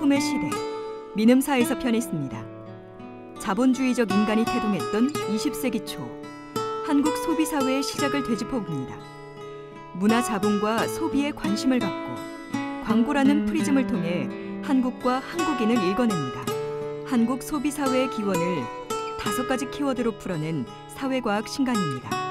소품의 시대, 민음사에서 편했습니다. 자본주의적 인간이 태동했던 20세기 초, 한국 소비사회의 시작을 되짚어봅니다. 문화자본과 소비에 관심을 갖고 광고라는 프리즘을 통해 한국과 한국인을 읽어냅니다. 한국 소비사회의 기원을 5가지 키워드로 풀어낸 사회과학 신간입니다.